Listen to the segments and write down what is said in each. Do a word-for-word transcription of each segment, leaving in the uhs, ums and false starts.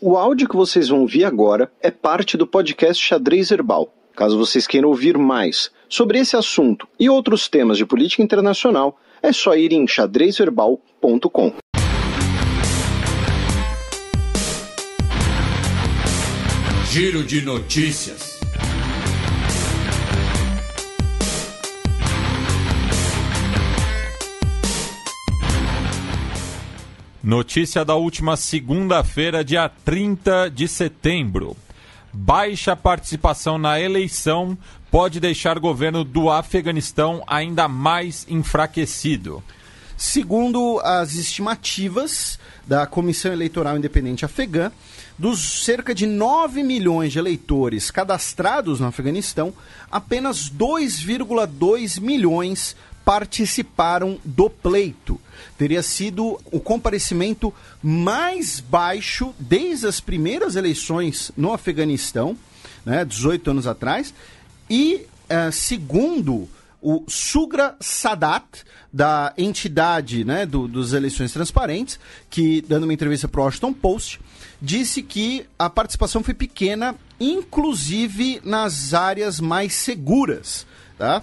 O áudio que vocês vão ouvir agora é parte do podcast Xadrez Verbal. Caso vocês queiram ouvir mais sobre esse assunto e outros temas de política internacional, é só ir em xadrez verbal ponto com. Giro de notícias. Notícia da última segunda-feira, dia trinta de setembro. Baixa participação na eleição pode deixar o governo do Afeganistão ainda mais enfraquecido. Segundo as estimativas da Comissão Eleitoral Independente Afegã, dos cerca de nove milhões de eleitores cadastrados no Afeganistão, apenas dois vírgula dois milhões participaram do pleito. Teria sido o comparecimento mais baixo desde as primeiras eleições no Afeganistão, né, dezoito anos atrás, e uh, segundo o Sugra Sadat, da entidade, né, do, dos Eleições Transparentes, que, dando uma entrevista para o Washington Post, disse que a participação foi pequena, inclusive nas áreas mais seguras, tá?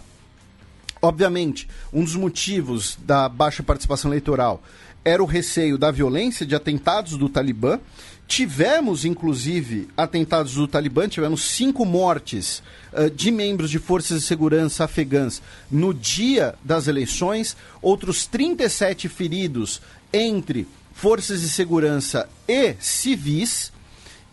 Obviamente, um dos motivos da baixa participação eleitoral era o receio da violência de atentados do Talibã. Tivemos, inclusive, atentados do Talibã, tivemos cinco mortes uh, de membros de forças de segurança afegãs no dia das eleições, outros trinta e sete feridos entre forças de segurança e civis.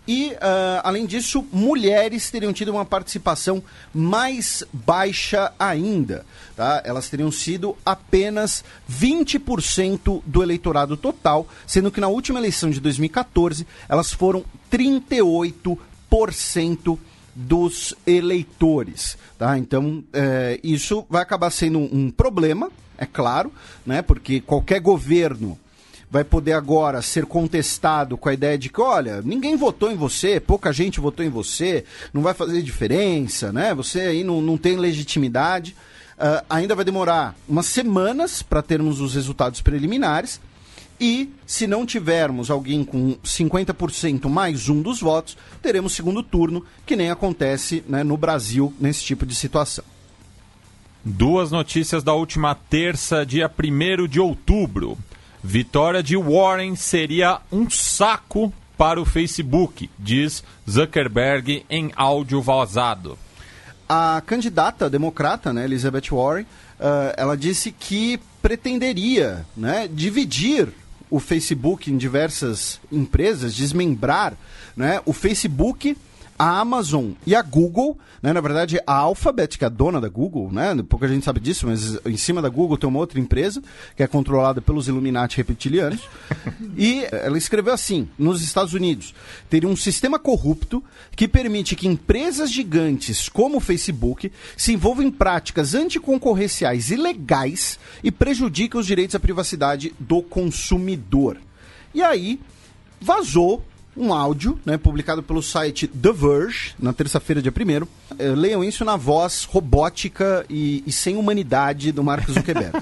E, uh, além disso, mulheres teriam tido uma participação mais baixa ainda, tá? Elas teriam sido apenas vinte por cento do eleitorado total, sendo que na última eleição de dois mil e quatorze, elas foram trinta e oito por cento dos eleitores, tá? Então, é, isso vai acabar sendo um problema, é claro, né? Porque qualquer governo vai poder agora ser contestado com a ideia de que, olha, ninguém votou em você, pouca gente votou em você, não vai fazer diferença, né? Você aí não, não tem legitimidade. Uh, ainda vai demorar umas semanas para termos os resultados preliminares e, se não tivermos alguém com cinquenta por cento mais um dos votos, teremos segundo turno, que nem acontece, né, no Brasil nesse tipo de situação. Duas notícias da última terça, dia primeiro de outubro. Vitória de Warren seria um saco para o Facebook, diz Zuckerberg em áudio vazado. A candidata democrata, né, Elizabeth Warren, uh, ela disse que pretenderia, né, dividir o Facebook em diversas empresas, desmembrar, né, o Facebook, a Amazon e a Google, né? Na verdade, a Alphabet, que é a dona da Google, né? Pouca gente sabe disso, mas em cima da Google tem uma outra empresa, que é controlada pelos Illuminati reptilianos, e ela escreveu assim: nos Estados Unidos, teria um sistema corrupto que permite que empresas gigantes como o Facebook se envolvam em práticas anticoncorrenciais ilegais e prejudiquem os direitos à privacidade do consumidor. E aí, vazou um áudio, né, publicado pelo site The Verge, na terça-feira, dia primeiro. Leiam isso na voz robótica e, e sem humanidade do Mark Zuckerberg.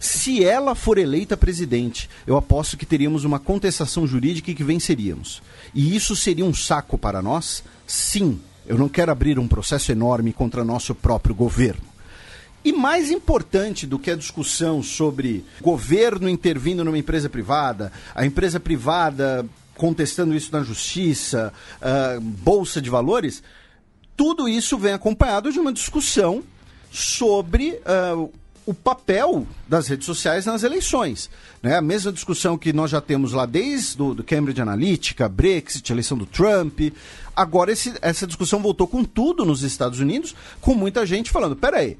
Se ela for eleita presidente, eu aposto que teríamos uma contestação jurídica e que venceríamos. E isso seria um saco para nós? Sim, eu não quero abrir um processo enorme contra nosso próprio governo. E mais importante do que a discussão sobre governo intervindo numa empresa privada, a empresa privada contestando isso na justiça, uh, bolsa de valores, tudo isso vem acompanhado de uma discussão sobre uh, o papel das redes sociais nas eleições, né? A mesma discussão que nós já temos lá desde do, do Cambridge Analytica, Brexit, eleição do Trump. Agora esse, essa discussão voltou com tudo nos Estados Unidos, com muita gente falando, peraí,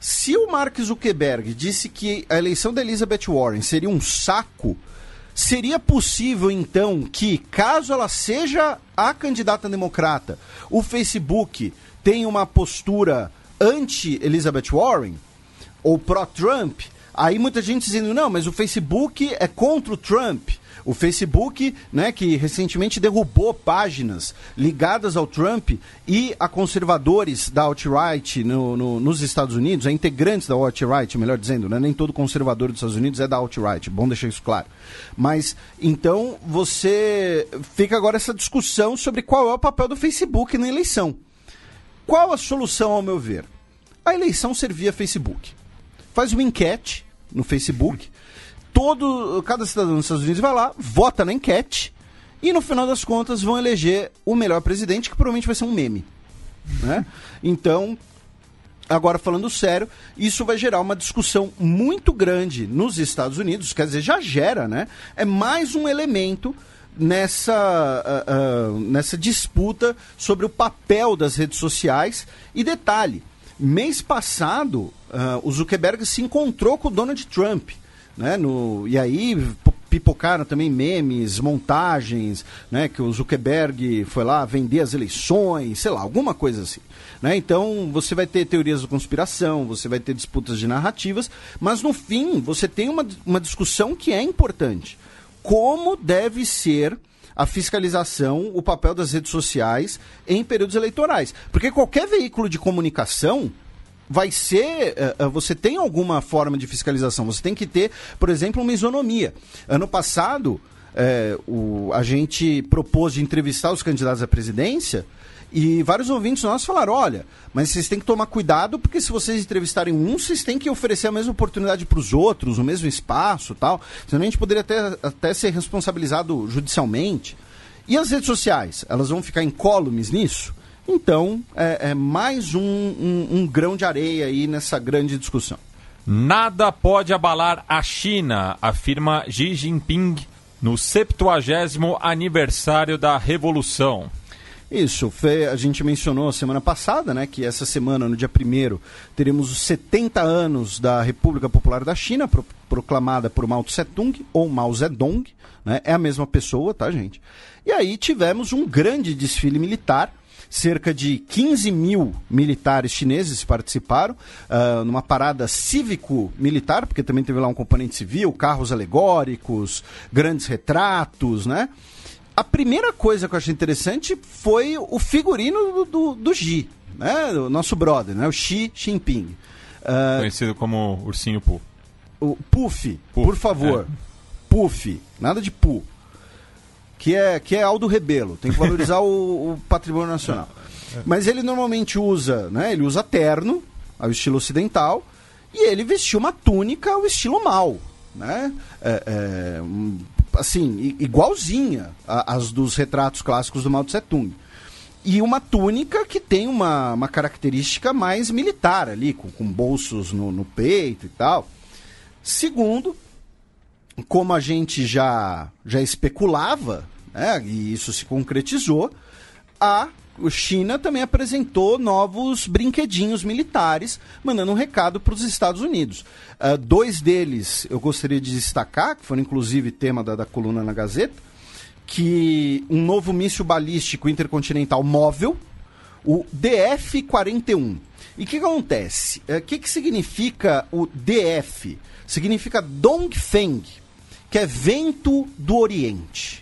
se o Mark Zuckerberg disse que a eleição da Elizabeth Warren seria um saco, seria possível, então, que, caso ela seja a candidata democrata, o Facebook tenha uma postura anti-Elizabeth Warren ou pró-Trump, Aí muita gente dizendo, não, mas o Facebook é contra o Trump. O Facebook, né, que recentemente derrubou páginas ligadas ao Trump e a conservadores da alt-right no, no, nos Estados Unidos, a integrantes da alt-right, melhor dizendo, né, nem todo conservador dos Estados Unidos é da alt-right, bom deixar isso claro. Mas, então, você fica agora essa discussão sobre qual é o papel do Facebook na eleição. Qual a solução, ao meu ver? A eleição servia Facebook. Faz uma enquete no Facebook, todo, cada cidadão dos Estados Unidos vai lá, vota na enquete e no final das contas vão eleger o melhor presidente, que provavelmente vai ser um meme, né? Então, agora falando sério, isso vai gerar uma discussão muito grande nos Estados Unidos, quer dizer, já gera, né? É mais um elemento nessa, uh, uh, nessa disputa sobre o papel das redes sociais. E detalhe, mês passado, uh, o Zuckerberg se encontrou com o Donald Trump, né, no, e aí pipocaram também memes, montagens, né, que o Zuckerberg foi lá vender as eleições, sei lá, alguma coisa assim, né? Então você vai ter teorias da conspiração, você vai ter disputas de narrativas, mas no fim você tem uma, uma discussão que é importante. Como deve ser a fiscalização, o papel das redes sociais em períodos eleitorais? Porque qualquer veículo de comunicação vai ser, uh, você tem alguma forma de fiscalização, você tem que ter, por exemplo, uma isonomia. Ano passado, é, o, a gente propôs de entrevistar os candidatos à presidência e vários ouvintes nossos falaram, olha, mas vocês têm que tomar cuidado porque se vocês entrevistarem um, vocês têm que oferecer a mesma oportunidade para os outros, o mesmo espaço e tal, senão a gente poderia até, até ser responsabilizado judicialmente. E as redes sociais, elas vão ficar incólumes nisso? Então, é, é mais um, um, um grão de areia aí nessa grande discussão. Nada pode abalar a China, afirma Xi Jinping no septuagésimo aniversário da Revolução. Isso, a gente mencionou semana passada, né, que essa semana, no dia primeiro, teremos os setenta anos da República Popular da China, pro, proclamada por Mao Tse-tung, ou Mao Zedong, né, é a mesma pessoa, tá, gente? E aí tivemos um grande desfile militar. Cerca de quinze mil militares chineses participaram uh, numa parada cívico-militar, porque também teve lá um componente civil, carros alegóricos, grandes retratos, né? A primeira coisa que eu achei interessante foi o figurino do, do, do Xi, né? O nosso brother, né? O Xi Jinping. Uh, Conhecido como Ursinho Poo. O Puff, Puff, por favor. É. Puff, nada de Poo. Que é, que é Aldo Rebelo, tem que valorizar o, o patrimônio nacional. Mas ele normalmente usa, né, ele usa terno, ao estilo ocidental, e ele vestiu uma túnica ao estilo Mao, né? É, é, assim, igualzinha às dos retratos clássicos do Mao Tse-tung. E uma túnica que tem uma, uma característica mais militar ali, com, com bolsos no, no peito e tal. Segundo, como a gente já, já especulava, né, e isso se concretizou, a China também apresentou novos brinquedinhos militares, mandando um recado para os Estados Unidos. Uh, dois deles eu gostaria de destacar, que foram inclusive tema da, da coluna na Gazeta, que um novo míssil balístico intercontinental móvel, o D F quarenta e um. E o que, que acontece? O uh, que, que significa o D F? Significa Dongfeng, que é vento do Oriente.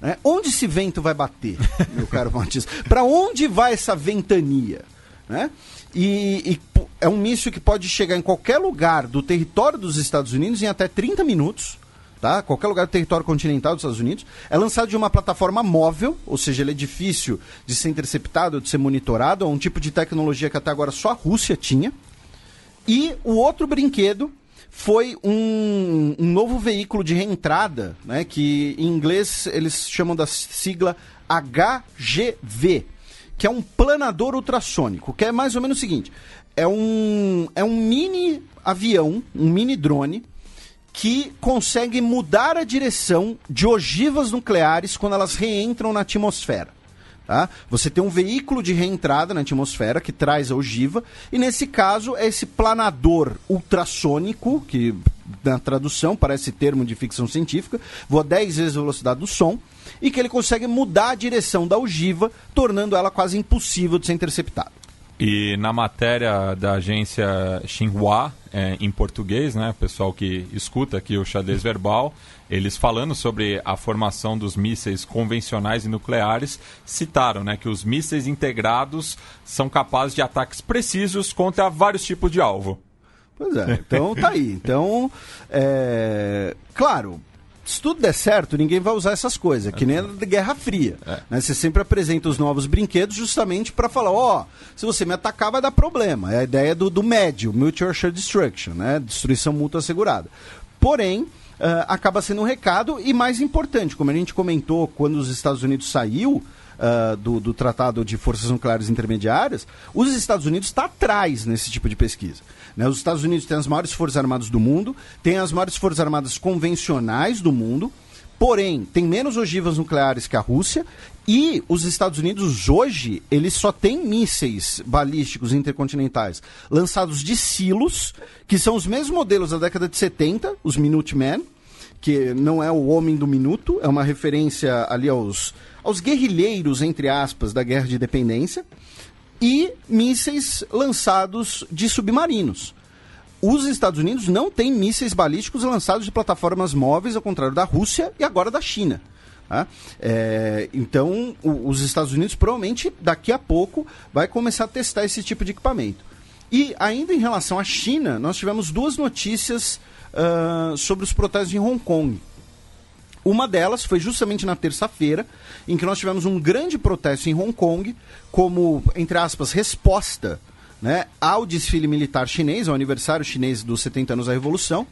Né? Onde esse vento vai bater, meu caro Batista? Para onde vai essa ventania? Né? E, e é um míssil que pode chegar em qualquer lugar do território dos Estados Unidos em até trinta minutos. Tá? Qualquer lugar do território continental dos Estados Unidos. É lançado de uma plataforma móvel, ou seja, ele é difícil de ser interceptado, de ser monitorado. É um tipo de tecnologia que até agora só a Rússia tinha. E o outro brinquedo foi um, um novo veículo de reentrada, né, que em inglês eles chamam da sigla H G V, que é um planador ultrassônico, que é mais ou menos o seguinte, é um, é um mini avião, um mini drone, que consegue mudar a direção de ogivas nucleares quando elas reentram na atmosfera. Tá? Você tem um veículo de reentrada na atmosfera que traz a ogiva, e nesse caso é esse planador ultrassônico, que na tradução parece termo de ficção científica, voa dez vezes a velocidade do som, e que ele consegue mudar a direção da ogiva, tornando ela quase impossível de ser interceptada. E na matéria da agência Xinhua, é, em português, né? O pessoal que escuta aqui o Xadrez Verbal, eles falando sobre a formação dos mísseis convencionais e nucleares, citaram, né, que os mísseis integrados são capazes de ataques precisos contra vários tipos de alvo. Pois é, então tá aí. Então, é... claro... se tudo der certo, ninguém vai usar essas coisas, que nem a da Guerra Fria. É. Né? Você sempre apresenta os novos brinquedos justamente para falar, ó, oh, se você me atacar vai dar problema. É a ideia do, do médio, Mutual Assured Destruction, né? Destruição mútua assegurada. Porém, uh, acaba sendo um recado e mais importante, como a gente comentou quando os Estados Unidos saiu, Uh, do, do Tratado de Forças Nucleares Intermediárias, os Estados Unidos está atrás nesse tipo de pesquisa. Né? Os Estados Unidos têm as maiores forças armadas do mundo, têm as maiores forças armadas convencionais do mundo, porém, tem menos ogivas nucleares que a Rússia, e os Estados Unidos hoje, eles só têm mísseis balísticos intercontinentais lançados de silos, que são os mesmos modelos da década de setenta, os Minutemen, que não é o homem do minuto, é uma referência ali aos, aos guerrilheiros, entre aspas, da Guerra de Independência, e mísseis lançados de submarinos. Os Estados Unidos não têm mísseis balísticos lançados de plataformas móveis, ao contrário da Rússia e agora da China. Ah, é, então, o, os Estados Unidos provavelmente, daqui a pouco, vai começar a testar esse tipo de equipamento. E ainda em relação à China, nós tivemos duas notícias Uh, sobre os protestos em Hong Kong. Uma delas foi justamente na terça-feira, em que nós tivemos um grande protesto em Hong Kong, como, entre aspas, resposta, né, ao desfile militar chinês, ao aniversário chinês dos setenta anos da Revolução,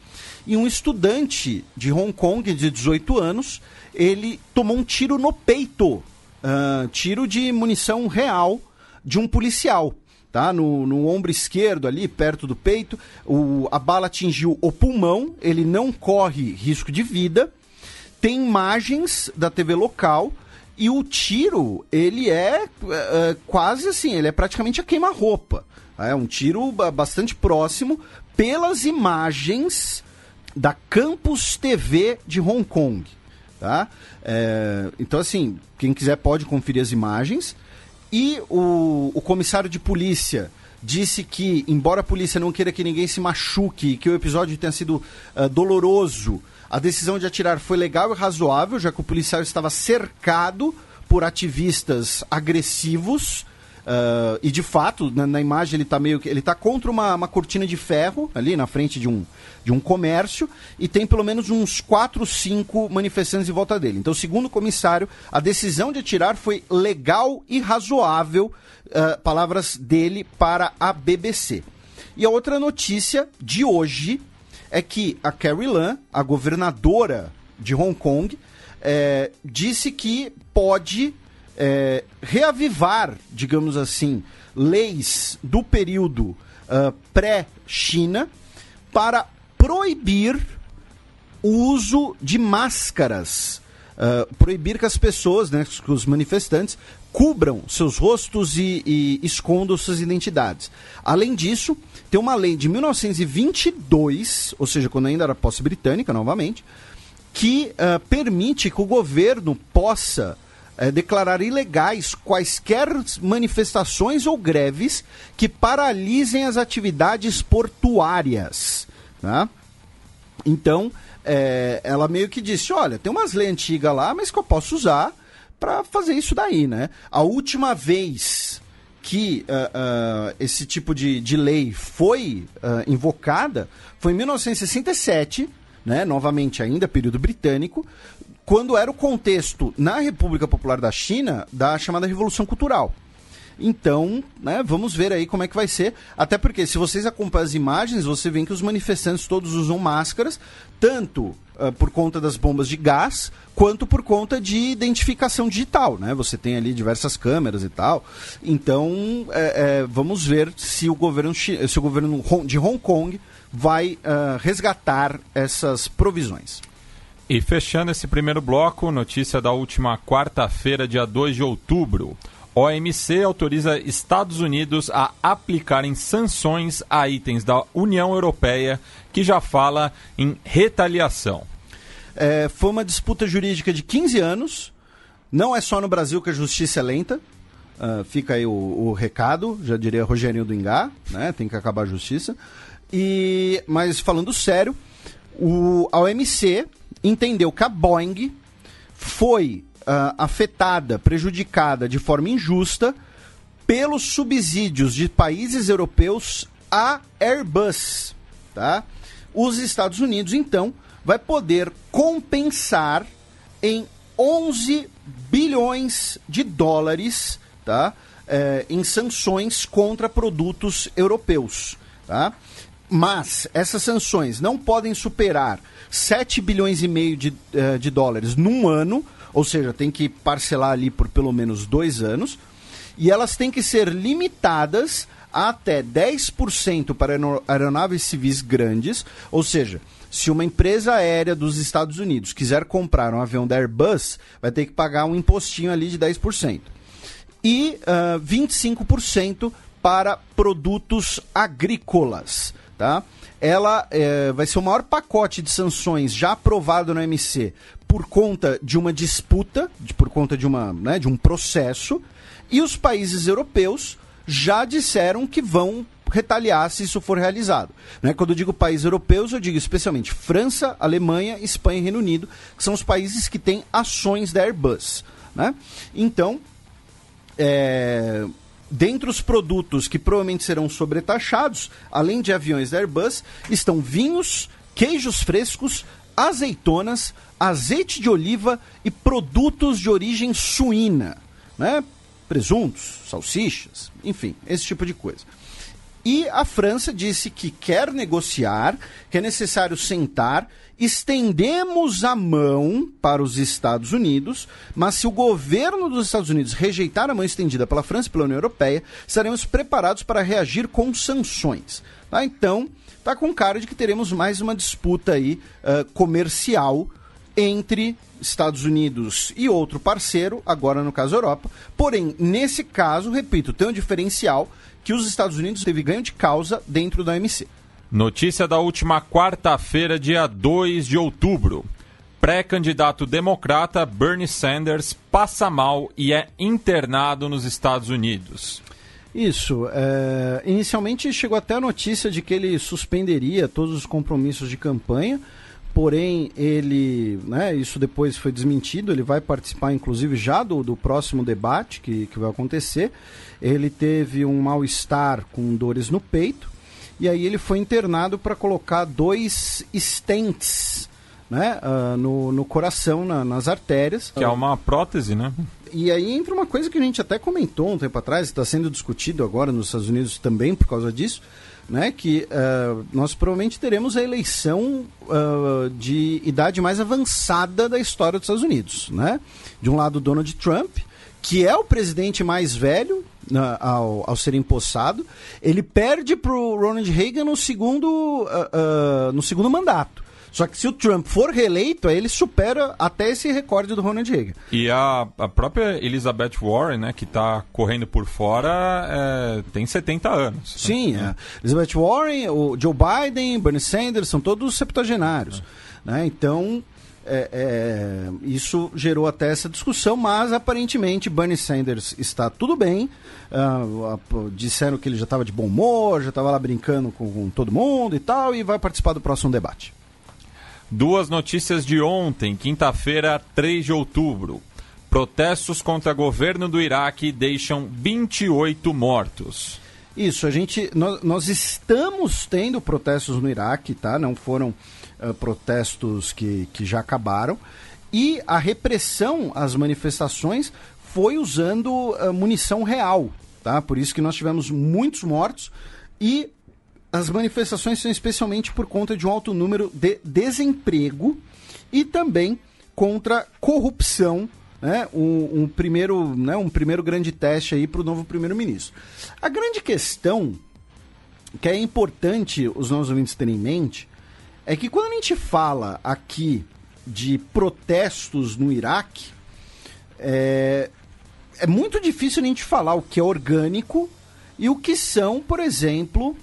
e um estudante de Hong Kong, de dezoito anos, ele tomou um tiro no peito, uh, tiro de munição real de um policial. Tá? No, no ombro esquerdo ali, perto do peito, o, a bala atingiu o pulmão, ele não corre risco de vida, tem imagens da T V local e o tiro, ele é, é quase assim, ele é praticamente a queima-roupa, é um tiro bastante próximo pelas imagens da Campus T V de Hong Kong, tá? É, então assim, quem quiser pode conferir as imagens. E o, o comissário de polícia disse que, embora a polícia não queira que ninguém se machuque e que o episódio tenha sido uh, doloroso, a decisão de atirar foi legal e razoável, já que o policial estava cercado por ativistas agressivos. Uh, e de fato, na, na imagem ele está meio que. Ele está contra uma, uma cortina de ferro ali na frente de um, de um comércio, e tem pelo menos uns quatro, cinco manifestantes em volta dele. Então, segundo o comissário, a decisão de atirar foi legal e razoável, uh, palavras dele para a B B C. E a outra notícia de hoje é que a Carrie Lam, a governadora de Hong Kong, eh, disse que pode. É, reavivar, digamos assim, leis do período uh, pré-China para proibir o uso de máscaras, uh, proibir que as pessoas, né, que os manifestantes cubram seus rostos e, e escondam suas identidades. Além disso, tem uma lei de mil novecentos e vinte e dois, ou seja, quando ainda era posse britânica, novamente, que uh, permite que o governo possa É, declarar ilegais quaisquer manifestações ou greves que paralisem as atividades portuárias, tá? Então, é, ela meio que disse, olha, tem umas leis antigas lá, mas que eu posso usar para fazer isso daí, né? A última vez que uh, uh, esse tipo de, de lei foi uh, invocada foi em mil novecentos e sessenta e sete, né? Novamente ainda período britânico, quando era o contexto na República Popular da China da chamada Revolução Cultural. Então, né, vamos ver aí como é que vai ser, até porque se vocês acompanham as imagens, você vê que os manifestantes todos usam máscaras, tanto uh, por conta das bombas de gás, quanto por conta de identificação digital, né? Você tem ali diversas câmeras e tal, então é, é, vamos ver se o governo, se o governo de Hong Kong vai uh, resgatar essas provisões. E fechando esse primeiro bloco, notícia da última quarta-feira, dia dois de outubro. O M C autoriza Estados Unidos a aplicarem sanções a itens da União Europeia, que já fala em retaliação. É, foi uma disputa jurídica de quinze anos. Não é só no Brasil que a justiça é lenta. Uh, fica aí o, o recado, já diria Rogerinho do Ingá, né? Tem que acabar a justiça. E, mas falando sério, o, a O M C entendeu que a Boeing foi uh, afetada, prejudicada de forma injusta pelos subsídios de países europeus à Airbus, tá? Os Estados Unidos, então, vai poder compensar em onze bilhões de dólares, tá? É, em sanções contra produtos europeus, tá? Mas essas sanções não podem superar sete bilhões e meio de, uh, de dólares num ano, ou seja, tem que parcelar ali por pelo menos dois anos, e elas têm que ser limitadas a até dez por cento para aeronaves civis grandes, ou seja, se uma empresa aérea dos Estados Unidos quiser comprar um avião da Airbus, vai ter que pagar um impostinho ali de dez por cento. E uh, vinte e cinco por cento para produtos agrícolas, tá? Ela é, vai ser o maior pacote de sanções já aprovado na O M C por conta de uma disputa, de, por conta de, uma, né, de um processo, e os países europeus já disseram que vão retaliar se isso for realizado. Né? Quando eu digo países europeus, eu digo especialmente França, Alemanha, Espanha e Reino Unido, que são os países que têm ações da Airbus. Né? Então, é... dentre os produtos que provavelmente serão sobretaxados, além de aviões da Airbus, estão vinhos, queijos frescos, azeitonas, azeite de oliva e produtos de origem suína, né? Presuntos, salsichas, enfim, esse tipo de coisa. E a França disse que quer negociar, que é necessário sentar, estendemos a mão para os Estados Unidos, mas se o governo dos Estados Unidos rejeitar a mão estendida pela França e pela União Europeia, estaremos preparados para reagir com sanções. Tá? Então, tá com cara de que teremos mais uma disputa aí, uh, comercial entre Estados Unidos e outro parceiro, agora no caso Europa. Porém, nesse caso, repito, tem um diferencial que os Estados Unidos teve ganho de causa dentro da O M C. Notícia da última quarta-feira, dia dois de outubro. Pré-candidato democrata Bernie Sanders passa mal e é internado nos Estados Unidos. Isso. É... Inicialmente chegou até a notícia de que ele suspenderia todos os compromissos de campanha, porém ele, né, isso depois foi desmentido, ele vai participar inclusive já do, do próximo debate que, que vai acontecer. Ele teve um mal-estar com dores no peito e aí ele foi internado para colocar dois stents, né, uh, no, no coração, na, nas artérias. Que é uma prótese, né? E aí entra uma coisa que a gente até comentou um tempo atrás, está sendo discutido agora nos Estados Unidos também por causa disso, né, que uh, nós provavelmente teremos a eleição uh, de idade mais avançada da história dos Estados Unidos, né? De um lado, Donald Trump, que é o presidente mais velho uh, ao, ao ser empossado. Ele perde para o Ronald Reagan no segundo, uh, uh, no segundo mandato. Só que se o Trump for reeleito, aí ele supera até esse recorde do Ronald Reagan. E a, a própria Elizabeth Warren, né, que está correndo por fora, é, tem setenta anos. Sim, né? É. Elizabeth Warren, o Joe Biden, Bernie Sanders, são todos septuagenários. É. Né? Então, é, é, isso gerou até essa discussão, mas aparentemente Bernie Sanders está tudo bem. Uh, disseram que ele já estava de bom humor, já estava lá brincando com, com todo mundo e tal, e vai participar do próximo debate. Duas notícias de ontem, quinta-feira, três de outubro. Protestos contra o governo do Iraque deixam vinte e oito mortos. Isso, a gente, nós, nós estamos tendo protestos no Iraque, tá? Não foram uh, protestos que, que já acabaram. E a repressão às manifestações foi usando uh, munição real, tá? Por isso que nós tivemos muitos mortos e... as manifestações são especialmente por conta de um alto número de desemprego e também contra corrupção, né? um, um, primeiro, né? um primeiro grande teste aí para o novo primeiro-ministro. A grande questão, que é importante os nossos ouvintes terem em mente, é que quando a gente fala aqui de protestos no Iraque, é, é muito difícil a gente falar o que é orgânico e o que são, por exemplo...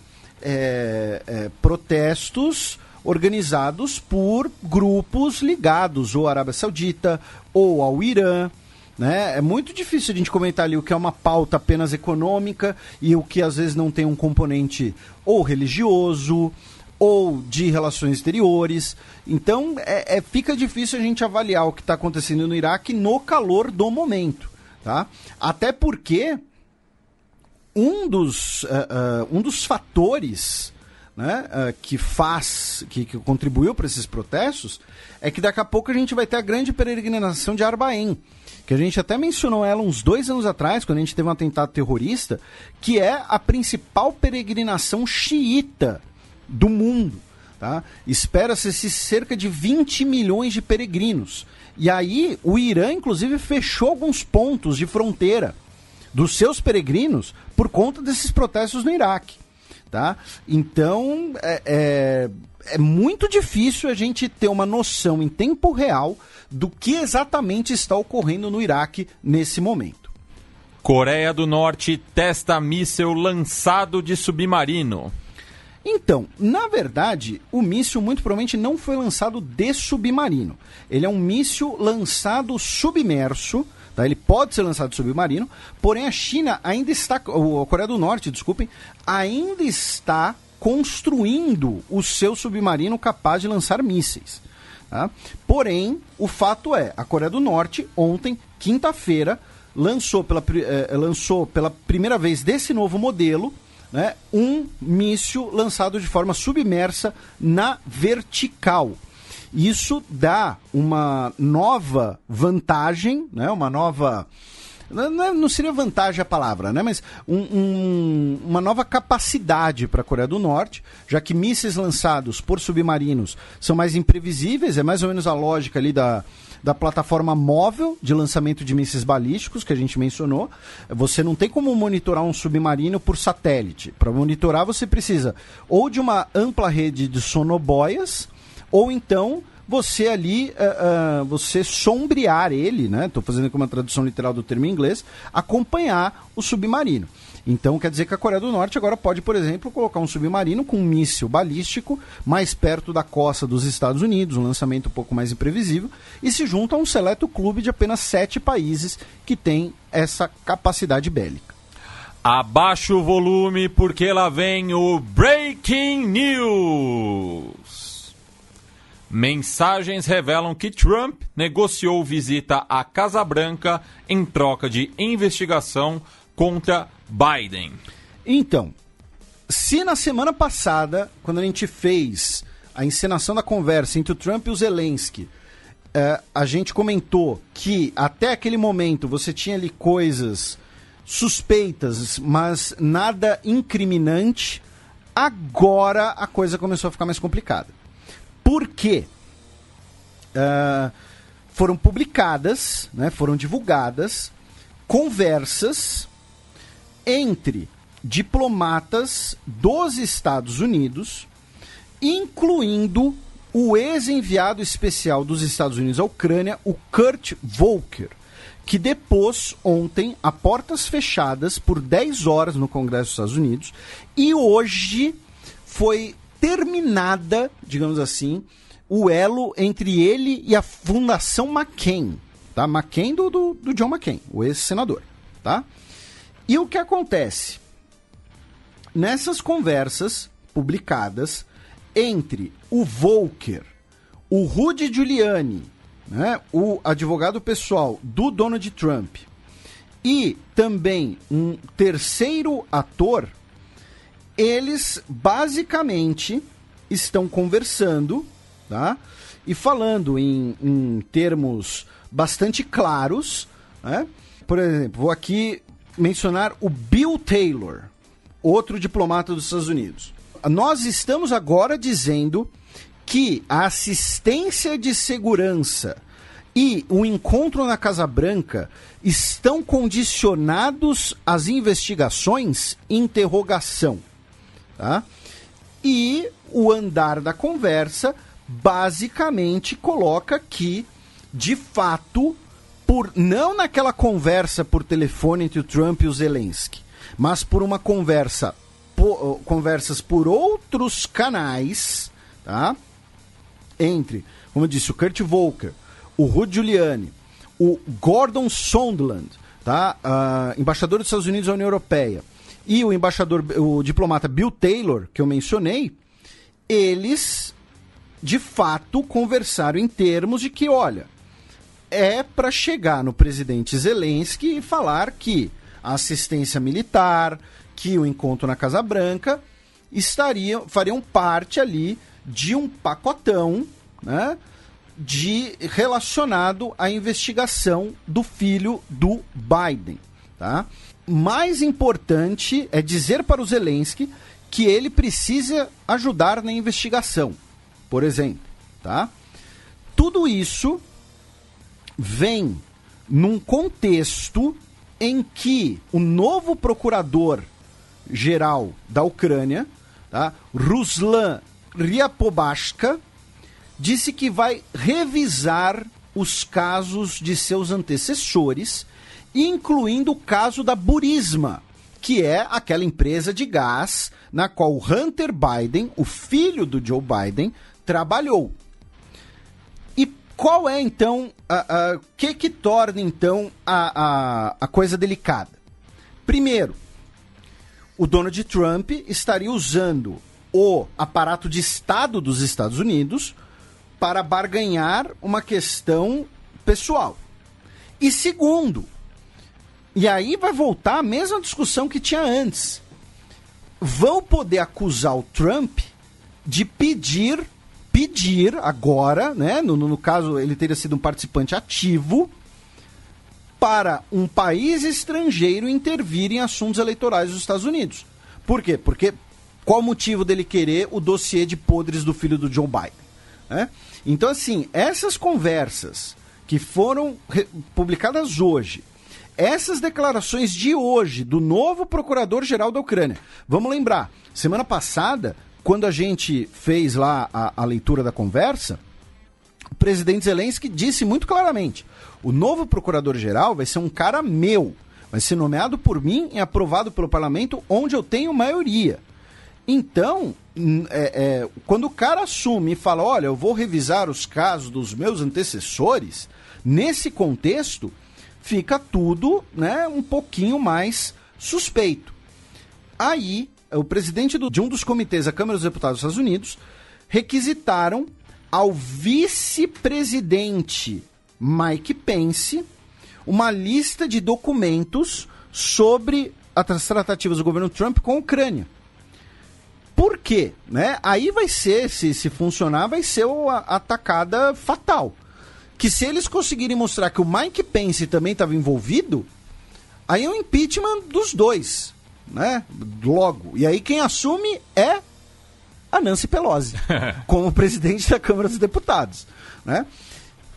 É, é, protestos organizados por grupos ligados ou à Arábia Saudita ou ao Irã, Né? É muito difícil a gente comentar ali o que é uma pauta apenas econômica e o que às vezes não tem um componente ou religioso ou de relações exteriores. Então é, é, fica difícil a gente avaliar o que está acontecendo no Iraque no calor do momento. Tá? Até porque um dos, uh, uh, um dos fatores, né, uh, que faz, que, que contribuiu para esses protestos é que daqui a pouco a gente vai ter a grande peregrinação de Arbaém, que a gente até mencionou ela uns dois anos atrás, quando a gente teve um atentado terrorista, que é a principal peregrinação xiita do mundo. Tá? Espera-se cerca de vinte milhões de peregrinos. E aí o Irã, inclusive, fechou alguns pontos de fronteira dos seus peregrinos por conta desses protestos no Iraque. Tá? Então, é, é, é muito difícil a gente ter uma noção em tempo real do que exatamente está ocorrendo no Iraque nesse momento. Coreia do Norte testa míssil lançado de submarino. Então, na verdade, o míssil muito provavelmente não foi lançado de submarino. Ele é um míssil lançado submerso. Tá? Ele pode ser lançado submarino, porém a China ainda está, ou a Coreia do Norte, desculpem, ainda está construindo o seu submarino capaz de lançar mísseis. Tá? Porém, o fato é, a Coreia do Norte, ontem, quinta-feira, lançou pela, eh, lançou pela primeira vez desse novo modelo, né, um míssil lançado de forma submersa na vertical. Isso dá uma nova vantagem, né? Uma nova... Não seria vantagem a palavra, né? Mas um, um, uma nova capacidade para a Coreia do Norte, já que mísseis lançados por submarinos são mais imprevisíveis, é mais ou menos a lógica ali da, da plataforma móvel de lançamento de mísseis balísticos, que a gente mencionou. Você não tem como monitorar um submarino por satélite. Para monitorar, você precisa ou de uma ampla rede de sonoboias, ou então você ali, uh, uh, você sombrear ele, né? Estou fazendo aqui uma tradução literal do termo em inglês, acompanhar o submarino. Então quer dizer que a Coreia do Norte agora pode, por exemplo, colocar um submarino com um míssil balístico mais perto da costa dos Estados Unidos, um lançamento um pouco mais imprevisível, e se junta a um seleto clube de apenas sete países que tem essa capacidade bélica. Abaixa o volume porque lá vem o Breaking News. Mensagens revelam que Trump negociou visita à Casa Branca em troca de investigação contra Biden. Então, se na semana passada, quando a gente fez a encenação da conversa entre o Trump e o Zelensky, eh, a gente comentou que até aquele momento você tinha ali coisas suspeitas, mas nada incriminante, agora a coisa começou a ficar mais complicada. Porque uh, foram publicadas, né, foram divulgadas conversas entre diplomatas dos Estados Unidos, incluindo o ex-enviado especial dos Estados Unidos à Ucrânia, o Kurt Volcker, que depôs ontem a portas fechadas por dez horas no Congresso dos Estados Unidos e hoje foi terminada, digamos assim, o elo entre ele e a Fundação McCain, tá? McCain do, do, do John McCain, o ex-senador, tá? E o que acontece? Nessas conversas publicadas entre o Volcker, o Rudy Giuliani, né, o advogado pessoal do Donald Trump, e também um terceiro ator, eles basicamente estão conversando, tá? E falando em, em termos bastante claros, né? Por exemplo, vou aqui mencionar o Bill Taylor, outro diplomata dos Estados Unidos. Nós estamos agora dizendo que a assistência de segurança e o encontro na Casa Branca estão condicionados às investigações? Interrogação. Tá? E o andar da conversa basicamente coloca que, de fato, por, não naquela conversa por telefone entre o Trump e o Zelensky, mas por uma conversa, por, conversas por outros canais, tá? Entre, como eu disse, o Kurt Volcker, o Rudy Giuliani, o Gordon Sondland, tá? Uh, embaixador dos Estados Unidos à União Europeia, e o embaixador, o diplomata Bill Taylor, que eu mencionei, eles de fato conversaram em termos de que, olha, é para chegar no presidente Zelensky e falar que a assistência militar, que o encontro na Casa Branca estariam, fariam parte ali de um pacotão, né, de, relacionado à investigação do filho do Biden, tá? Mais importante é dizer para o Zelensky que ele precisa ajudar na investigação, por exemplo, tá? Tudo isso vem num contexto em que o novo procurador-geral da Ucrânia, tá, Ruslan Ryabkova, disse que vai revisar os casos de seus antecessores, incluindo o caso da Burisma, que é aquela empresa de gás na qual Hunter Biden, o filho do Joe Biden, trabalhou. E qual é, então, o que que torna, então, a, a, a coisa delicada? Primeiro, o Donald Trump estaria usando o aparato de Estado dos Estados Unidos para barganhar uma questão pessoal. E segundo, e aí vai voltar a mesma discussão que tinha antes, vão poder acusar o Trump de pedir, pedir agora, né, no, no caso ele teria sido um participante ativo, para um país estrangeiro intervir em assuntos eleitorais dos Estados Unidos. Por quê? Porque qual o motivo dele querer o dossiê de podres do filho do Joe Biden, né? Então, assim, essas conversas que foram re- publicadas hoje, essas declarações de hoje do novo procurador-geral da Ucrânia. Vamos lembrar, semana passada, quando a gente fez lá a, a leitura da conversa, o presidente Zelensky disse muito claramente: o novo procurador-geral vai ser um cara meu, vai ser nomeado por mim e aprovado pelo parlamento, onde eu tenho maioria. Então, é, é, quando o cara assume e fala, olha, eu vou revisar os casos dos meus antecessores, nesse contexto fica tudo, né, um pouquinho mais suspeito. Aí, o presidente do, de um dos comitês da Câmara dos Deputados dos Estados Unidos requisitaram ao vice-presidente Mike Pence uma lista de documentos sobre as tratativas do governo Trump com a Ucrânia. Por quê? Né? Aí vai ser, se, se funcionar, vai ser a atacada fatal. Que se eles conseguirem mostrar que o Mike Pence também estava envolvido, aí é um impeachment dos dois, né? Logo. E aí quem assume é a Nancy Pelosi, como presidente da Câmara dos Deputados, né?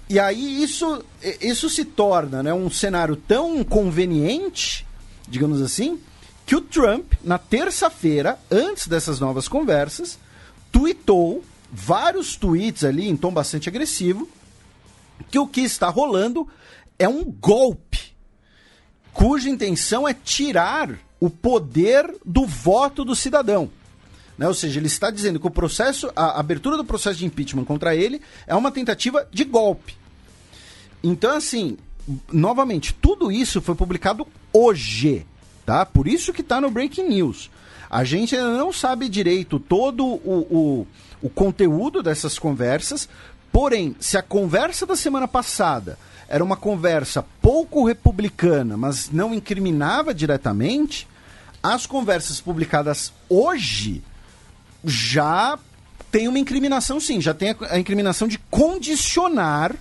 E aí isso, isso se torna, né, um cenário tão conveniente, digamos assim, que o Trump, na terça-feira, antes dessas novas conversas, tweetou vários tweets ali em tom bastante agressivo, que o que está rolando é um golpe, cuja intenção é tirar o poder do voto do cidadão, né? Ou seja, ele está dizendo que o processo, a abertura do processo de impeachment contra ele é uma tentativa de golpe. Então, assim, novamente, tudo isso foi publicado hoje, tá? Por isso que está no Breaking News. A gente ainda não sabe direito todo o, o, o conteúdo dessas conversas. Porém, se a conversa da semana passada era uma conversa pouco republicana, mas não incriminava diretamente, as conversas publicadas hoje já tem uma incriminação, sim. Já tem a incriminação de condicionar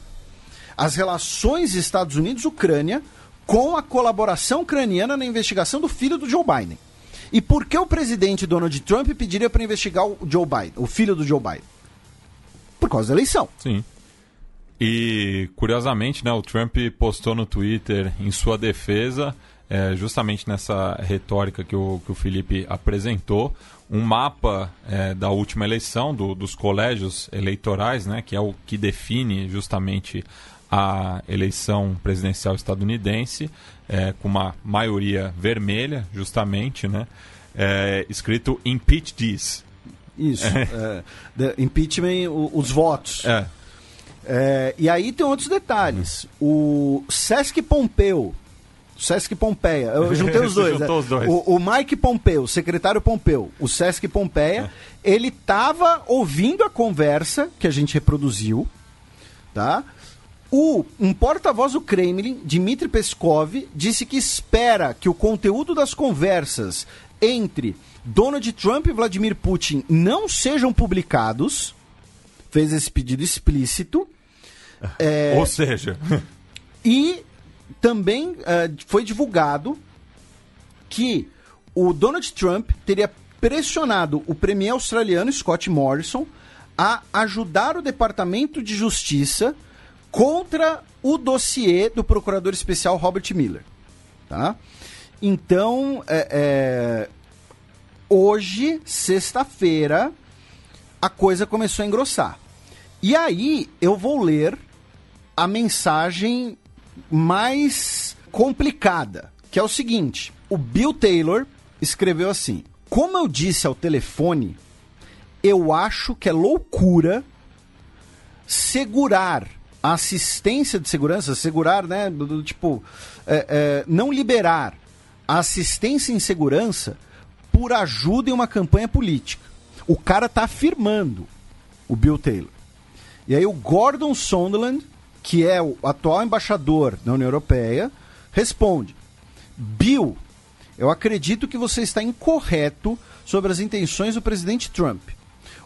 as relações Estados Unidos-Ucrânia com a colaboração ucraniana na investigação do filho do Joe Biden. E por que o presidente Donald Trump pediria para investigar o Joe Biden, o filho do Joe Biden? Por causa da eleição. Sim. E, curiosamente, né, o Trump postou no Twitter, em sua defesa, é, justamente nessa retórica que o, que o Felipe apresentou, um mapa é, da última eleição, do, dos colégios eleitorais, né, que é o que define justamente a eleição presidencial estadunidense, é, com uma maioria vermelha, justamente, né, é, escrito Impeach This. Isso, é. É, impeachment, os votos. É. É, e aí tem outros detalhes. O Sesc Pompeu, Sesc Pompeia, eu juntei os dois. Né? Os dois. O, o Mike Pompeu, o secretário Pompeu, o Sesc Pompeia, é. ele estava ouvindo a conversa que a gente reproduziu, tá? O, um porta-voz do Kremlin, Dmitry Peskov, disse que espera que o conteúdo das conversas entre Donald Trump e Vladimir Putin não sejam publicados. Fez esse pedido explícito. É, Ou seja... E também uh, foi divulgado que o Donald Trump teria pressionado o premier australiano Scott Morrison a ajudar o Departamento de Justiça contra o dossiê do procurador especial Robert Mueller. Tá? Então, é, é, hoje, sexta-feira, a coisa começou a engrossar. E aí eu vou ler a mensagem mais complicada, que é o seguinte. O Bill Taylor escreveu assim: como eu disse ao telefone, eu acho que é loucura segurar a assistência de segurança, segurar, né, do, do, tipo, é, é, não liberar a assistência em segurança por ajuda em uma campanha política. O cara tá afirmando, o Bill Taylor. E aí o Gordon Sondland, que é o atual embaixador da União Europeia, responde: Bill, eu acredito que você está incorreto sobre as intenções do presidente Trump.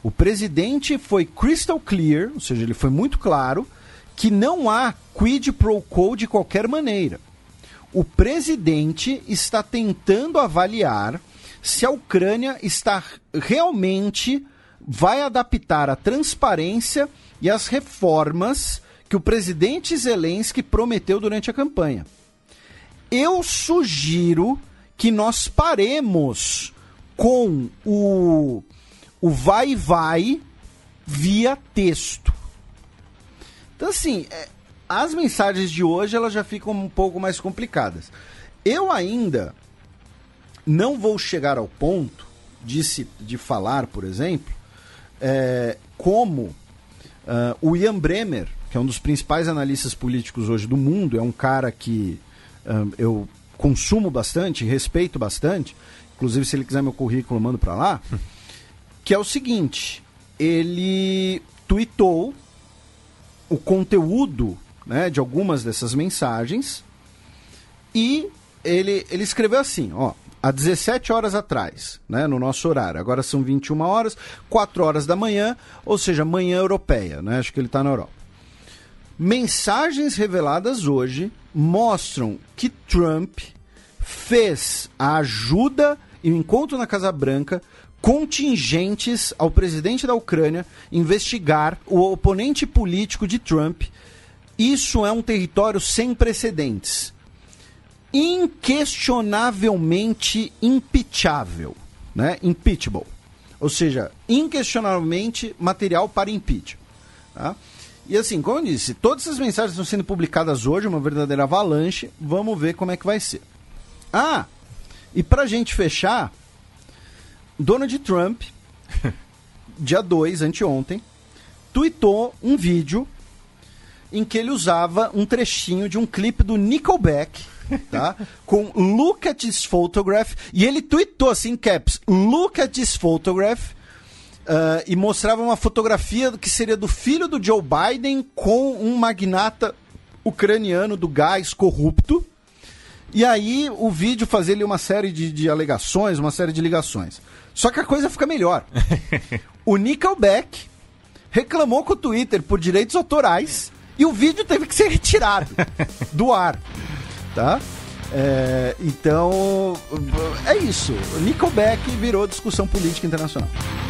O presidente foi crystal clear, ou seja, ele foi muito claro, que não há quid pro quo de qualquer maneira. O presidente está tentando avaliar se a Ucrânia está realmente vai adaptar a transparência e as reformas que o presidente Zelensky prometeu durante a campanha. Eu sugiro que nós paremos com o, o vai e vai via texto. Então, assim, as mensagens de hoje elas já ficam um pouco mais complicadas. Eu ainda não vou chegar ao ponto de, se, de falar, por exemplo, é, como... Uh, o Ian Bremmer, que é um dos principais analistas políticos hoje do mundo, é um cara que um, eu consumo bastante, respeito bastante, inclusive se ele quiser meu currículo, mando pra lá, que é o seguinte, ele tweetou o conteúdo, né, de algumas dessas mensagens e ele, ele escreveu assim, ó, há dezessete horas atrás, né, no nosso horário. Agora são vinte e uma horas, quatro horas da manhã, ou seja, manhã europeia, né? Acho que ele está na Europa. Mensagens reveladas hoje mostram que Trump fez a ajuda e o encontro na Casa Branca contingentes ao presidente da Ucrânia investigar o oponente político de Trump. Isso é um território sem precedentes. Inquestionavelmente impeachável, né? Impeachable, ou seja, inquestionavelmente material para impeach, tá? E assim, como eu disse, todas essas mensagens estão sendo publicadas hoje, uma verdadeira avalanche. Vamos ver como é que vai ser. Ah, e pra gente fechar, Donald Trump dia dois, anteontem, tweetou um vídeo em que ele usava um trechinho de um clipe do Nickelback, tá? Com "Look at this photograph", e ele tweetou assim, caps, "Look at this photograph", uh, e mostrava uma fotografia que seria do filho do Joe Biden com um magnata ucraniano do gás corrupto. E aí o vídeo fazia ali uma série de, de alegações, uma série de ligações. Só que a coisa fica melhor. O Nickelback reclamou com o Twitter por direitos autorais e o vídeo teve que ser retirado do ar. Tá? É, então, é isso. Nickelback virou discussão política internacional.